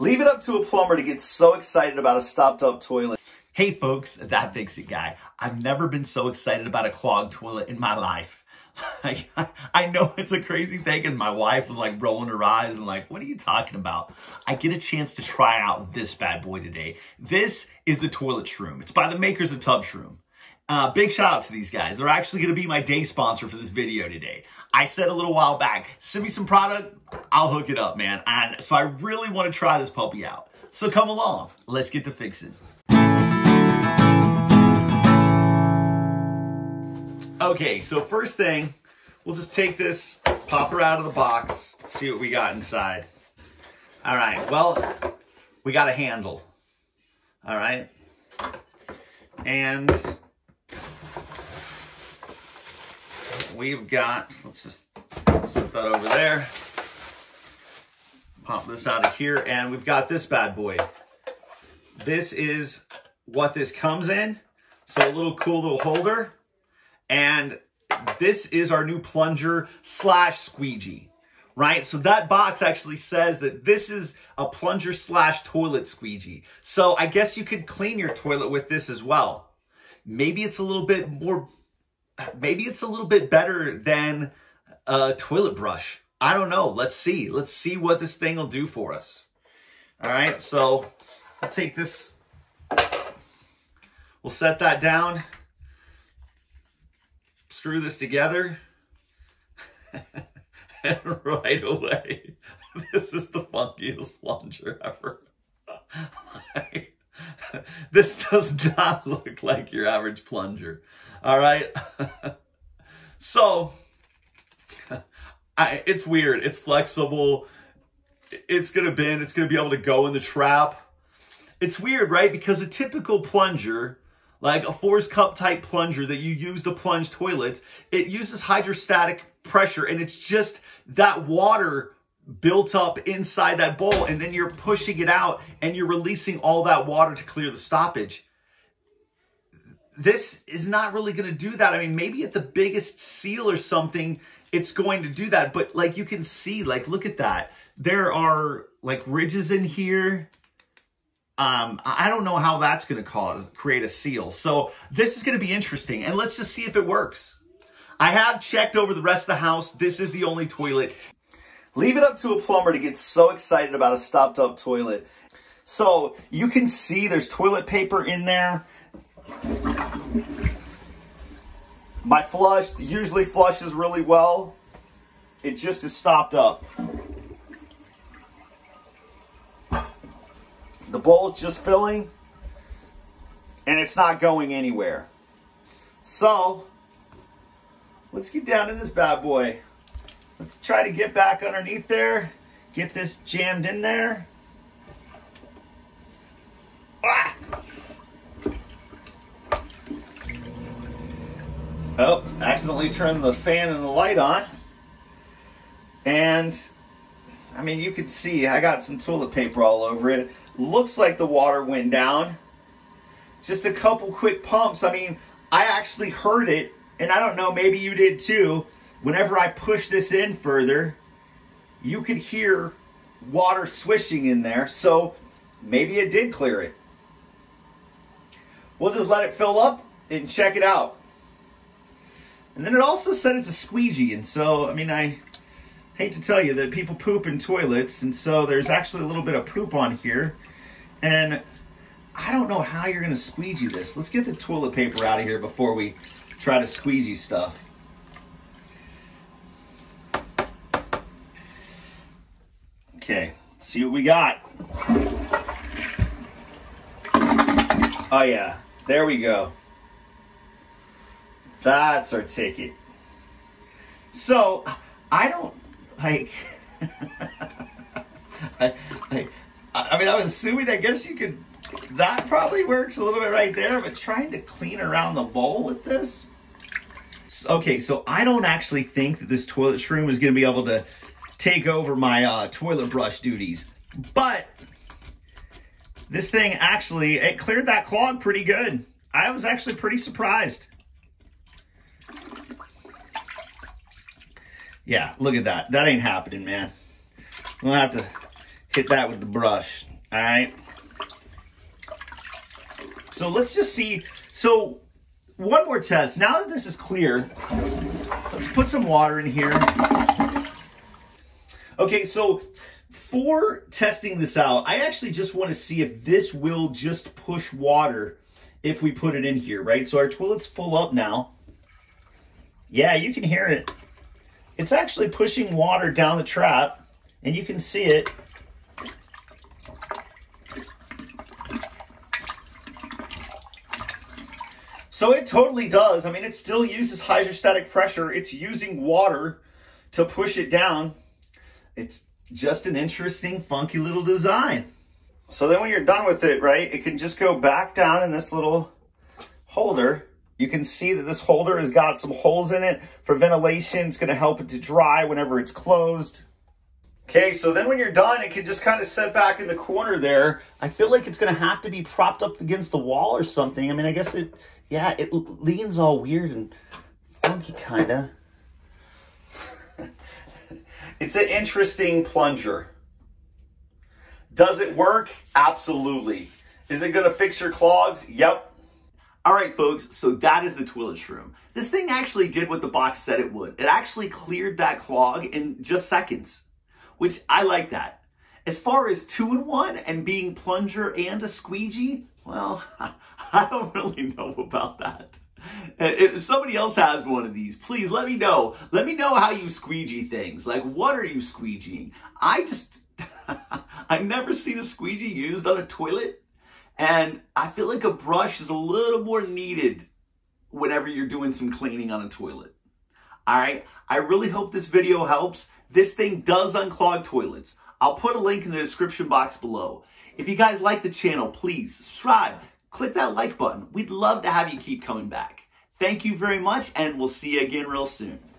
Leave it up to a plumber to get so excited about a stopped up toilet. Hey folks, That Fix It Guy. I've never been so excited about a clogged toilet in my life. Like, I know it's a crazy thing, and my wife was like rolling her eyes and like, what are you talking about? I get a chance to try out this bad boy today. This is the Toilet Shroom. It's by the makers of Tub Shroom. Big shout out to these guys. They're actually going to be my day sponsor for this video today. I said a little while back, send me some product, I'll hook it up, man. And so I really want to try this puppy out. So come along, let's get to fixing. Okay, so first thing, we'll just take this, pop her out of the box, see what we got inside. All right, well, we got a handle. All right. And we've got, let's just set that over there. Pop this out of here, and we've got this bad boy. This is what this comes in. So a little cool little holder. And this is our new plunger / squeegee, right? So that box actually says that this is a plunger / toilet squeegee. So I guess you could clean your toilet with this as well. Maybe it's a little bit more, maybe it's a little bit better than a toilet brush. I don't know. Let's see. Let's see what this thing will do for us. All right. So I'll take this. We'll set that down. Screw this together and right away, this is the funkiest plunger ever. Like, this does not look like your average plunger. All right. So it's weird. It's flexible. It's going to bend. It's going to be able to go in the trap. It's weird, right? Because a typical plunger, like a force cup type plunger that you use to plunge toilets, it uses hydrostatic pressure, and it's just that water built up inside that bowl, and then you're pushing it out and you're releasing all that water to clear the stoppage. This is not really going to do that. I mean, maybe at the biggest seal or something, it's going to do that. But like you can see, like, look at that. There are like ridges in here. I don't know how that's going to create a seal. So this is going to be interesting, and let's just see if it works. I have checked over the rest of the house. This is the only toilet. Leave it up to a plumber to get so excited about a stopped up toilet. So you can see there's toilet paper in there. My flush usually flushes really well. It just is stopped up. The bowl's just filling, and it's not going anywhere. So let's get down in this bad boy. Let's try to get back underneath there, get this jammed in there. Ah! Oh, accidentally turned the fan and the light on. And I mean, you can see I got some toilet paper all over it. Looks like the water went down. Just a couple quick pumps. I mean, I actually heard it, and I don't know, maybe you did too. Whenever I push this in further, you could hear water swishing in there. So maybe it did clear it. We'll just let it fill up and check it out. And then it also said it's a squeegee. And so, I mean, I hate to tell you that people poop in toilets. And so there's actually a little bit of poop on here. And I don't know how you're going to squeegee this. Let's get the toilet paper out of here before we try to squeegee stuff. Okay, see what we got. Oh yeah, there we go. That's our ticket. So I don't like, I mean, I was assuming, I guess you could, that probably works a little bit right there, but trying to clean around the bowl with this. Okay, so I don't actually think that this Toilet Shroom is going to be able to take over my toilet brush duties, but this thing actually, it cleared that clog pretty good. I was actually pretty surprised. Yeah, look at that. That ain't happening, man. I'm going to have to hit that with the brush. All right. So let's just see. So one more test. Now that this is clear, let's put some water in here. Okay, so for testing this out, I actually just want to see if this will just push water if we put it in here, right? So our toilet's full up now. Yeah, you can hear it. It's actually pushing water down the trap, and you can see it. So it totally does. I mean, it still uses hydrostatic pressure. It's using water to push it down. It's just an interesting, funky little design. So then when you're done with it, right, it can just go back down in this little holder. You can see that this holder has got some holes in it for ventilation. It's going to help it to dry whenever it's closed. Okay, so then when you're done, it can just kind of sit back in the corner there. I feel like it's going to have to be propped up against the wall or something. I mean, I guess it, yeah, it leans all weird and funky kind of. It's an interesting plunger. Does it work? Absolutely. Is it going to fix your clogs? Yep. All right, folks, so that is the Toilet Shroom. This thing actually did what the box said it would. It actually cleared that clog in just seconds, which I like that. As far as 2-in-1 and being plunger and a squeegee, well, I don't really know about that. If somebody else has one of these, please let me know. Let me know how you squeegee things. Like, what are you squeegeeing? I've never seen a squeegee used on a toilet, and I feel like a brush is a little more needed whenever you're doing some cleaning on a toilet. All right, I really hope this video helps. This thing does unclog toilets. I'll put a link in the description box below. If you guys like the channel, please subscribe, click that like button. We'd love to have you keep coming back. Thank you very much, and we'll see you again real soon.